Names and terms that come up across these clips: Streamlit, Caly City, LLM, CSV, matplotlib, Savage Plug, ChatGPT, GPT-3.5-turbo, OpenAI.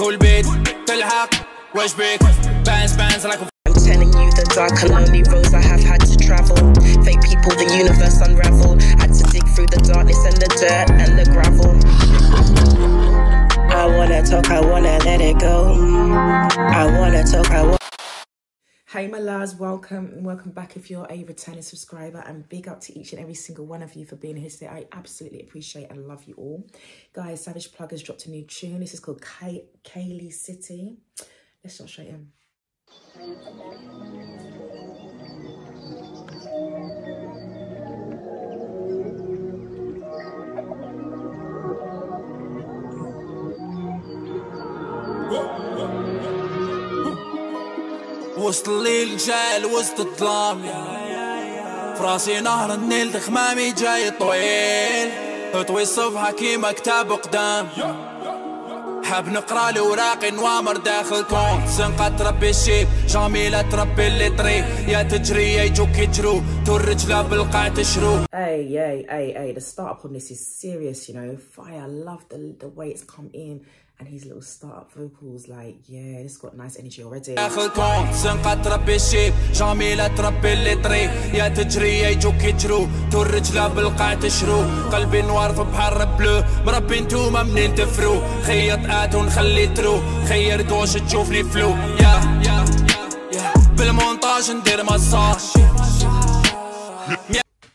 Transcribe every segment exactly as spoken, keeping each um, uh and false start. Cool beat, till hop, rush break, bands, bands like a. I'm telling you the dark and lonely roads I have had to travel. Fake people, the universe unravel. Had to dig through the darkness and the dirt and the gravel. I wanna talk, I wanna let it go. I wanna talk, I wanna. Hey my loves, welcome and welcome back if you're a returning subscriber, and big up to each and every single one of you for being here today. I absolutely appreciate and love you all. Guys, Savage Plug has dropped a new tune. This is called Caly City. Let's not show him. وسط الليل جاي لوسط الظلام في راسي نهر النيل دخمامي جاي طويل اطوي الصفحة كيما كتاب قدام حاب نقرا لوراقي نوامر داخل كون سنقة تربي الشيب جميلة تربي اللي طري يا تجري يا يجوك يجرو تو الرجلة بالقاع تشرو. Hey, hey, hey, hey, the startup on this is serious, you know. Fire, I love the, the way it's come in. And his little start-up vocals, like, yeah, it's got nice energy already.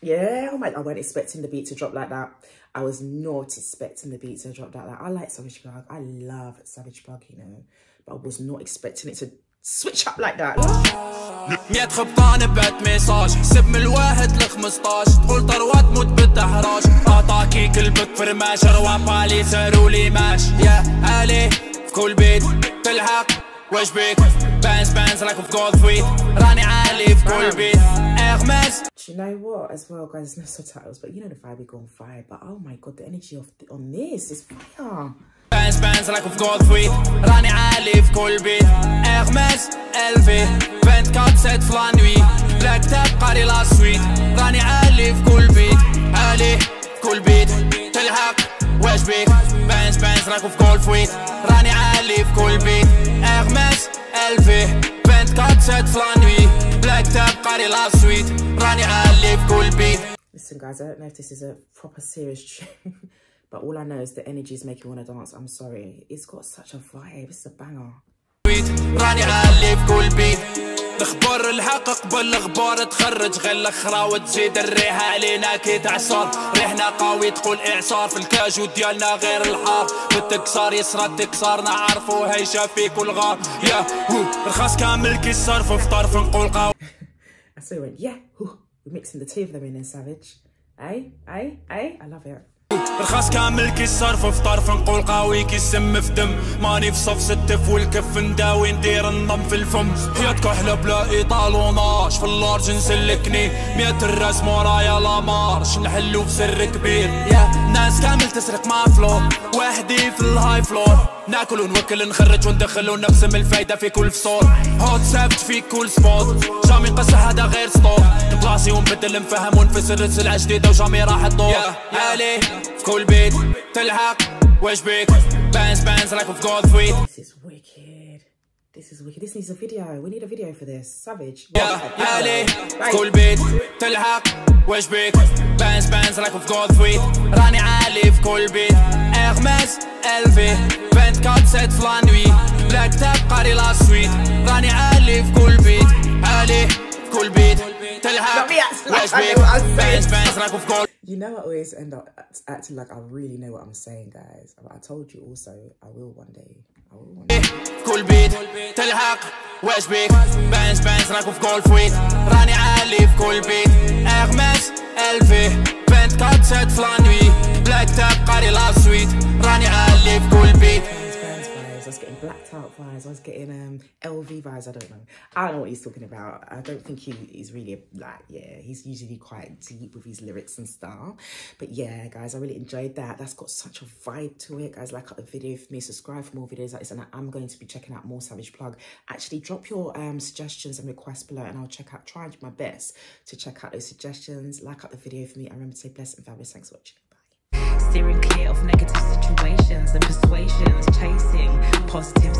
Yeah, oh my, I wasn't expecting the beat to drop like that. I was not expecting the beat to drop like that. I like Savage Plug. I love Savage Plug, you know. But I was not expecting it to switch up like that. Do you know what as well, guys? There's no subtitles, but you know the vibe, we go on fire. But oh my god, the energy of the, on this is fire. Bands, bands like I've got three. Rani Ali Colby, Hermes, Elvi, Band Cup set for nuit. Black Tap Party last week. Rani Ali Colby, Ali Colby, Telhak, Westbeek. Bands, bands like I've got three. Rani Ali Colby, Hermes, Elvi. Listen guys, I don't know if this is a proper serious tune, but all I know is the energy is making me want to dance. I'm sorry, it's got such a vibe, it's a banger. الخبر الحق قبل الغبار تخرج غير الاخرى وتزيد الريحه علينا كي تعصر ريحنا قوي تقول اعصار في الكاجو ديالنا غير الحار بالتكسار يسرى التكسار نعرفو هيجا في كل غار يا هو رخاص كامل كيصرف في طرف نقول قوي. I saw it, yeah, we're mixing the two of them in there, Savage. Hey, hey, hey, I love it. رخاص كامل كيصرف في طرف نقول قوي كيسم في دم ماني في صف ستف والكف نداوي ندير النم في الفم حياتك احلى بلا ايطالوناش في اللارج نسلكني مية الراس مورايا لا مارش نحلو في سر كبير يا ناس كامل تسرق مع فلور وحدي في الهاي فلور ناكل ونوكل نخرج وندخل ونقسم الفايده في كل فصول هوت سابت في كل سبوت جامي نقصر هذا غير سطور بلاصي ونبدل نفهم ونفسر سلعه جديده وجامي راح الدور يا الي في كل بيت تلحق واش بيك بانز بانز لايك اوف جود ثري. This is wicked. This is wicked. This needs a video. We need a video for this. Savage. يا الي في كل بيت تلحق واش بيك بانز بانز لايك اوف جود ثري راني عالي في كل بيت اغماس الفي vingt-quatre cette fois la nuit Black Tap قاري la suite راني عالي في كل بيت عالي في كل بيت تلحق واش بيك بانز بانز لايك اوف جود. You know I always end up acting like I really know what I'm saying, guys. But I told you also, I will one day. I will one day. Cool beat, تلحق واش بيك بانز بانز لايك اوف جود فويت راني عالي في كل بيت اغمس ألفي vingt-quatre cette fois la nuit Black Tap قاري la suite راني عالي في كل بيت. I was getting blacked out vibes, I was getting um, L V vibes, I don't know. I don't know what he's talking about. I don't think he is really like, yeah, he's usually quite deep with his lyrics and stuff. But yeah, guys, I really enjoyed that. That's got such a vibe to it. Guys, like a video for me, subscribe for more videos like this, and I'm going to be checking out more Savage Plug. Actually, drop your um, suggestions and requests below, and I'll check out, try my best to check out those suggestions. Like up the video for me, and remember to say blessed and fabulous. Thanks for watching. Bye. steering clear of negative situations and persuasions, chasing positive